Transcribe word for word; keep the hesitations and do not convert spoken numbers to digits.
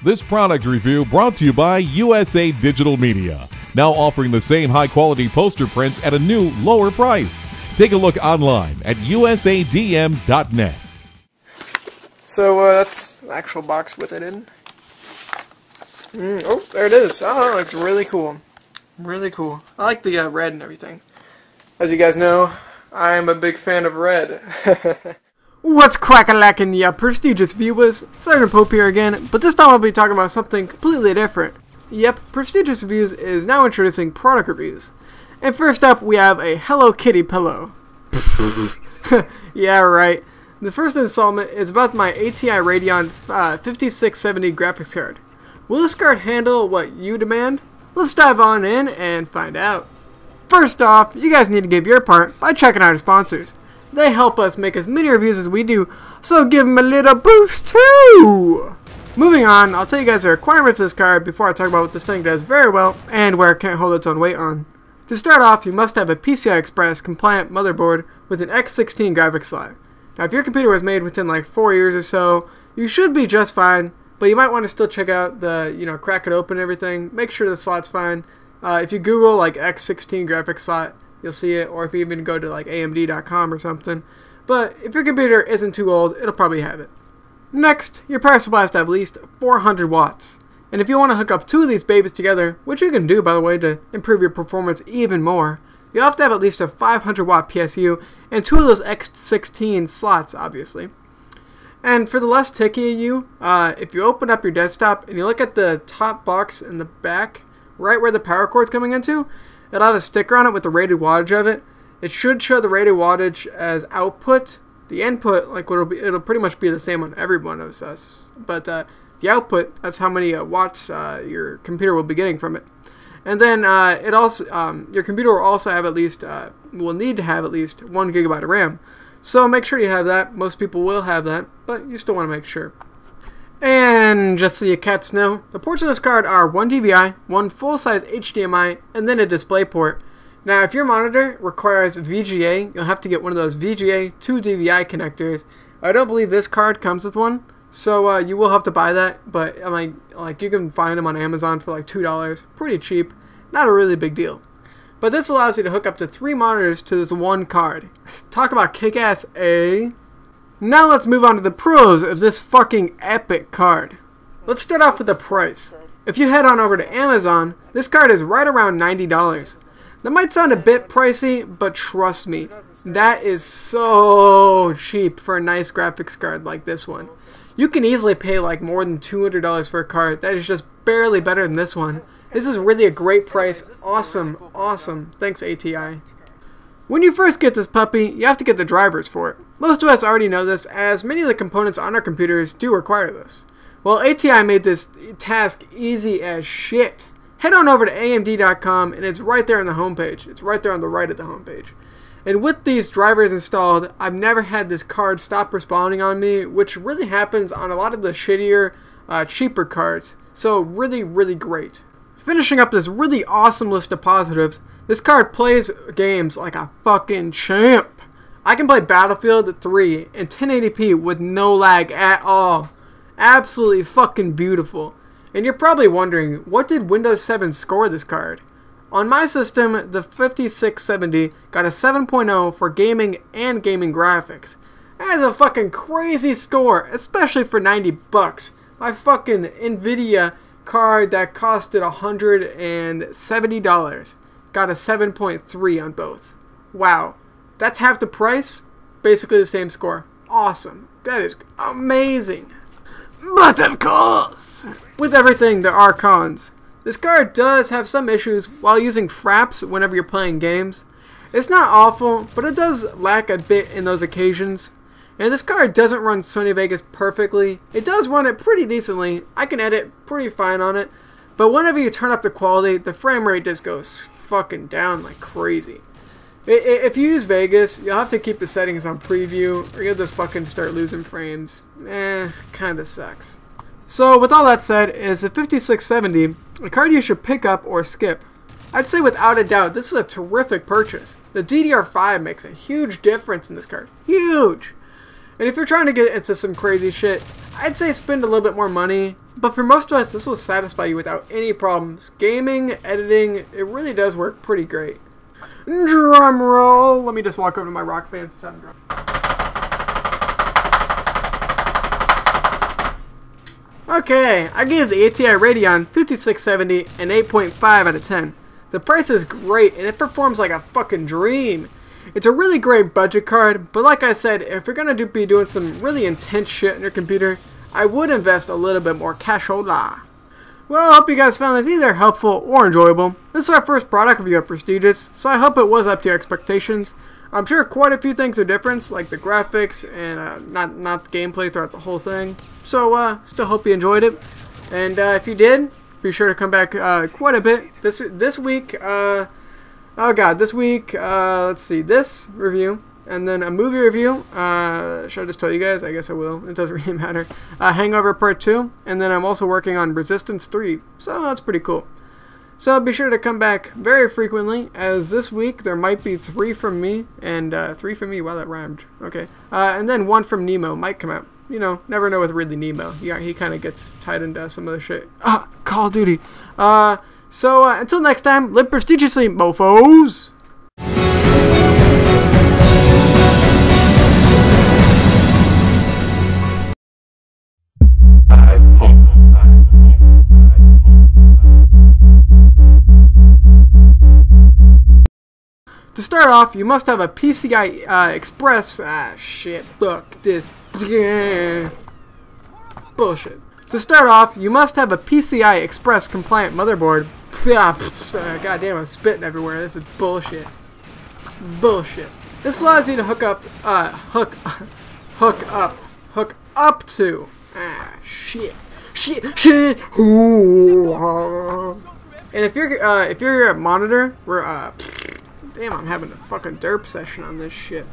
This product review brought to you by U S A Digital Media, now offering the same high-quality poster prints at a new, lower price. Take a look online at U S A D M dot net. So uh, that's an actual box with it in. Mm, oh, there it is. Oh, it's really cool. Really cool. I like the uh, red and everything. As you guys know, I'm a big fan of red. What's crack-a-lackin', ya prestigious viewers? Sergeant Pope here again, but this time I'll be talking about something completely different. Yep, Prestigious Reviews is now introducing product reviews. And first up, we have a Hello Kitty pillow. Yeah, right. The first installment is about my A T I Radeon uh, fifty-six seventy graphics card. Will this card handle what you demand? Let's dive on in and find out. First off, you guys need to give your part by checking out our sponsors. They help us make as many reviews as we do, so give them a little boost too! Moving on, I'll tell you guys the requirements of this card before I talk about what this thing does very well and where it can't hold its own weight on. To start off, you must have a P C I Express compliant motherboard with an X sixteen graphics slot. Now if your computer was made within like four years or so, you should be just fine, but you might want to still check out the, you know, crack it open and everything, make sure the slot's fine. Uh, if you Google like X sixteen graphics slot, you'll see it, or if you even go to like A M D dot com or something. But if your computer isn't too old, it'll probably have it. Next, your power supply has to have at least four hundred watts. And if you want to hook up two of these babies together, which you can do by the way to improve your performance even more, you'll have to have at least a five hundred watt P S U and two of those X sixteen slots, obviously. And for the less techie of you, uh, if you open up your desktop and you look at the top box in the back, right where the power cord's coming into, it'll have a sticker on it with the rated wattage of it. It should show the rated wattage as output. The input, like it'll be, it'll pretty much be the same on every one of us, but uh, the output, that's how many uh, watts uh, your computer will be getting from it. And then uh, it also, um, your computer will also have at least, uh, will need to have at least one gigabyte of RAM. So make sure you have that. Most people will have that, but you still want to make sure. And just so you cats know, the ports of this card are one D V I, one full-size H D M I, and then a DisplayPort. Now, if your monitor requires V G A, you'll have to get one of those V G A to D V I connectors. I don't believe this card comes with one, so uh, you will have to buy that. But I mean, like, you can find them on Amazon for like two dollars, pretty cheap, not a really big deal. But this allows you to hook up to three monitors to this one card. Talk about kick-ass, eh? Now let's move on to the pros of this fucking epic card. Let's start off with the price. If you head on over to Amazon, this card is right around ninety dollars. That might sound a bit pricey, but trust me, that is so cheap for a nice graphics card like this one. You can easily pay like more than two hundred dollars for a card that is just barely better than this one. This is really a great price. Awesome, awesome. Thanks, A T I. When you first get this puppy, you have to get the drivers for it. Most of us already know this, as many of the components on our computers do require this. Well, A T I made this task easy as shit. Head on over to A M D dot com and it's right there on the homepage. It's right there on the right of the homepage. And with these drivers installed, I've never had this card stop responding on me, which really happens on a lot of the shittier, uh, cheaper cards. So really, really great. Finishing up this really awesome list of positives, this card plays games like a fucking champ. I can play Battlefield three in ten eighty p with no lag at all. Absolutely fucking beautiful. And you're probably wondering, what did Windows seven score this card? On my system, the fifty-six seventy got a seven point oh for gaming and gaming graphics. That is a fucking crazy score, especially for ninety bucks. My fucking Nvidia card that costed one hundred seventy dollars got a seven point three on both. Wow, that's half the price, basically the same score. Awesome, that is amazing. But of course, with everything there are cons. This card does have some issues while using Fraps whenever you're playing games. It's not awful, but it does lack a bit in those occasions. And this card doesn't run Sony Vegas perfectly. It does run it pretty decently. I can edit pretty fine on it. But whenever you turn up the quality, the frame rate just goes fucking down like crazy. If you use Vegas, you'll have to keep the settings on preview, or you'll just fucking start losing frames. Eh, kinda sucks. So with all that said, it's a fifty-six seventy, a card you should pick up or skip. I'd say without a doubt, this is a terrific purchase. The D D R five makes a huge difference in this card. Huge! And if you're trying to get into some crazy shit, I'd say spend a little bit more money, But for most of us, this will satisfy you without any problems. Gaming, editing, it really does work pretty great. Drum roll! Let me just walk over to my Rock Band seven drum. Okay, I gave the A T I Radeon fifty-six seventy an eight point five out of ten. The price is great and it performs like a fucking dream. It's a really great budget card, but like I said, if you're gonna do, be doing some really intense shit on your computer, I would invest a little bit more cashola. Well, I hope you guys found this either helpful or enjoyable. This is our first product review at Prestigious, so I hope it was up to your expectations. I'm sure quite a few things are different, like the graphics and uh, not, not the gameplay throughout the whole thing. So, uh, still hope you enjoyed it. And uh, if you did, be sure to come back uh, quite a bit. This, this week, uh, oh god, this week, uh, let's see, this review. And then a movie review, uh, should I just tell you guys? I guess I will, it doesn't really matter. Uh, Hangover Part two, and then I'm also working on Resistance three, so that's pretty cool. So be sure to come back very frequently, as this week there might be three from me, and uh, three from me, wow that rhymed, okay. Uh, and then one from Nemo might come out. You know, never know with Ridley Nemo, yeah, he kind of gets tied into some other shit. Ah, Call of Duty. Uh, so uh, until next time, live prestigiously, mofos! To start off, you must have a P C I uh, Express. Ah, shit. Fuck this. Bullshit. To start off, you must have a P C I Express compliant motherboard. God damn, I'm spitting everywhere. This is bullshit. Bullshit. This allows you to hook up, uh, hook, hook up, hook up to. Ah, shit. Shit. Shit. And if you're, uh, if you're a monitor, we're, uh, damn, I'm having a fucking derp session on this shit.